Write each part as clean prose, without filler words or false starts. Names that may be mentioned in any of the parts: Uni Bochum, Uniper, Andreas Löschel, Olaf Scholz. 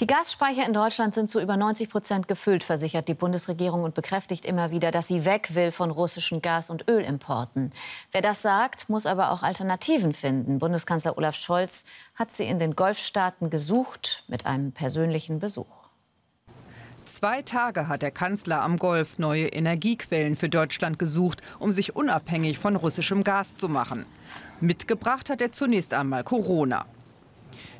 Die Gasspeicher in Deutschland sind zu über 90% gefüllt, versichert die Bundesregierung und bekräftigt immer wieder, dass sie weg will von russischen Gas- und Ölimporten. Wer das sagt, muss aber auch Alternativen finden. Bundeskanzler Olaf Scholz hat sie in den Golfstaaten gesucht mit einem persönlichen Besuch. 2 Tage hat der Kanzler am Golf neue Energiequellen für Deutschland gesucht, um sich unabhängig von russischem Gas zu machen. Mitgebracht hat er zunächst einmal Corona.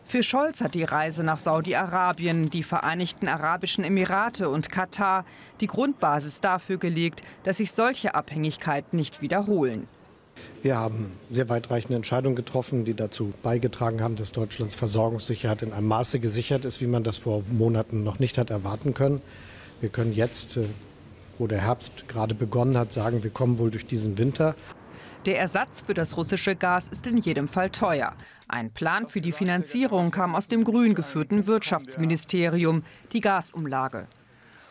Für Scholz hat die Reise nach Saudi-Arabien, die Vereinigten Arabischen Emirate und Katar die Grundbasis dafür gelegt, dass sich solche Abhängigkeiten nicht wiederholen. Wir haben sehr weitreichende Entscheidungen getroffen, die dazu beigetragen haben, dass Deutschlands Versorgungssicherheit in einem Maße gesichert ist, wie man das vor Monaten noch nicht hat erwarten können. Wir können jetzt, wo der Herbst gerade begonnen hat, sagen, wir kommen wohl durch diesen Winter. Der Ersatz für das russische Gas ist in jedem Fall teuer. Ein Plan für die Finanzierung kam aus dem grün geführten Wirtschaftsministerium, die Gasumlage.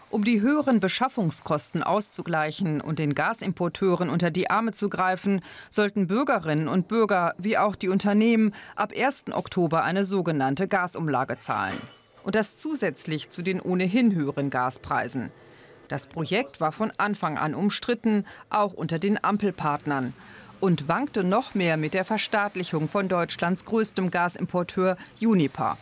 Um die höheren Beschaffungskosten auszugleichen und den Gasimporteuren unter die Arme zu greifen, sollten Bürgerinnen und Bürger wie auch die Unternehmen ab 1. Oktober eine sogenannte Gasumlage zahlen. Und das zusätzlich zu den ohnehin höheren Gaspreisen. Das Projekt war von Anfang an umstritten, auch unter den Ampelpartnern. Und wankte noch mehr mit der Verstaatlichung von Deutschlands größtem Gasimporteur Uniper.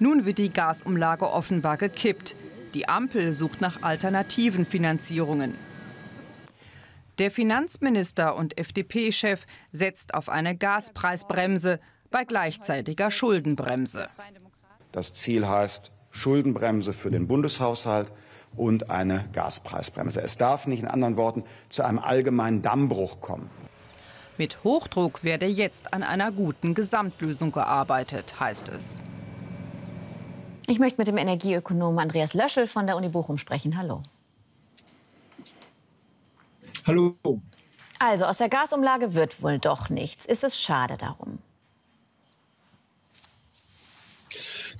Nun wird die Gasumlage offenbar gekippt. Die Ampel sucht nach alternativen Finanzierungen. Der Finanzminister und FDP-Chef setzt auf eine Gaspreisbremse bei gleichzeitiger Schuldenbremse. Das Ziel heißt Schuldenbremse für den Bundeshaushalt und eine Gaspreisbremse. Es darf nicht, in anderen Worten, zu einem allgemeinen Dammbruch kommen. Mit Hochdruck werde jetzt an einer guten Gesamtlösung gearbeitet, heißt es. Ich möchte mit dem Energieökonomen Andreas Löschel von der Uni Bochum sprechen. Hallo. Hallo. Also, aus der Gasumlage wird wohl doch nichts. Ist es schade darum?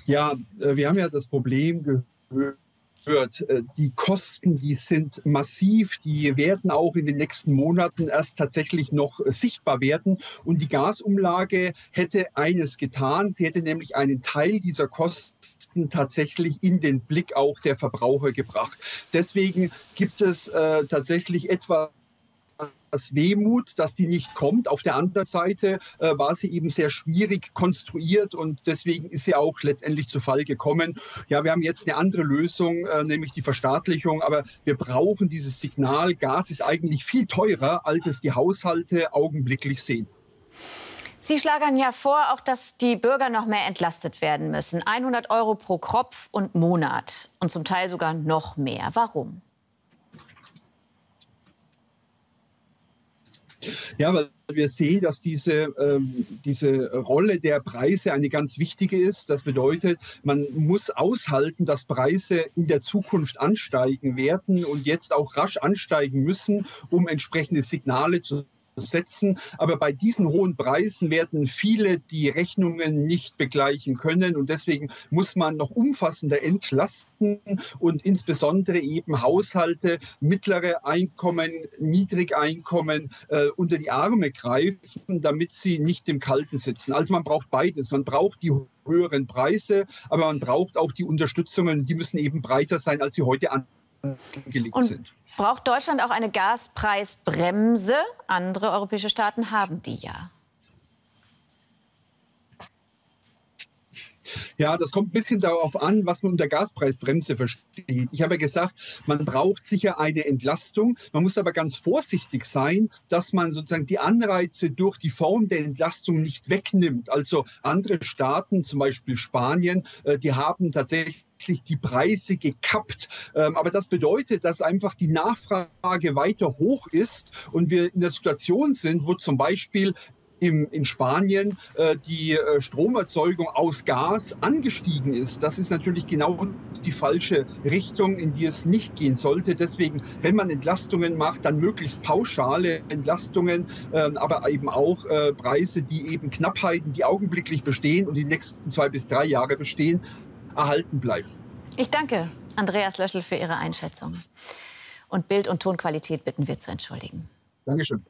Ja, wir haben ja das Problem gehört. Die Kosten, die sind massiv, die werden auch in den nächsten Monaten erst tatsächlich noch sichtbar werden. Und die Gasumlage hätte eines getan, sie hätte nämlich einen Teil dieser Kosten tatsächlich in den Blick auch der Verbraucher gebracht. Deswegen gibt es tatsächlich etwa das Wehmut, dass die nicht kommt. Auf der anderen Seite war sie eben sehr schwierig konstruiert und deswegen ist sie auch letztendlich zu Fall gekommen. Ja, wir haben jetzt eine andere Lösung, nämlich die Verstaatlichung, aber wir brauchen dieses Signal, Gas ist eigentlich viel teurer, als es die Haushalte augenblicklich sehen. Sie schlagen ja vor, auch dass die Bürger noch mehr entlastet werden müssen. 100 € pro Kopf und Monat und zum Teil sogar noch mehr. Warum? Ja, weil wir sehen, dass diese Rolle der Preise eine ganz wichtige ist. Das bedeutet, man muss aushalten, dass Preise in der Zukunft ansteigen werden und jetzt auch rasch ansteigen müssen, um entsprechende Signale zu setzen. Aber bei diesen hohen Preisen werden viele die Rechnungen nicht begleichen können. Und deswegen muss man noch umfassender entlasten und insbesondere eben Haushalte, mittlere Einkommen, Niedrigeinkommen unter die Arme greifen, damit sie nicht im Kalten sitzen. Also man braucht beides. Man braucht die höheren Preise, aber man braucht auch die Unterstützungen. Die müssen eben breiter sein, als sie heute angelegt sind. Braucht Deutschland auch eine Gaspreisbremse? Andere europäische Staaten haben die ja. Ja, das kommt ein bisschen darauf an, was man unter Gaspreisbremse versteht. Ich habe ja gesagt, man braucht sicher eine Entlastung. Man muss aber ganz vorsichtig sein, dass man sozusagen die Anreize durch die Form der Entlastung nicht wegnimmt. Also andere Staaten, zum Beispiel Spanien, die haben tatsächlich die Preise gekappt. Aber das bedeutet, dass einfach die Nachfrage weiter hoch ist und wir in der Situation sind, wo zum Beispiel in Spanien die Stromerzeugung aus Gas angestiegen ist. Das ist natürlich genau die falsche Richtung, in die es nicht gehen sollte. Deswegen, wenn man Entlastungen macht, dann möglichst pauschale Entlastungen, aber eben auch Preise, die eben Knappheiten, die augenblicklich bestehen und die nächsten 2 bis 3 Jahre bestehen, erhalten bleiben. Ich danke Andreas Löschel für Ihre Einschätzung. Und Bild- und Tonqualität bitten wir zu entschuldigen. Dankeschön.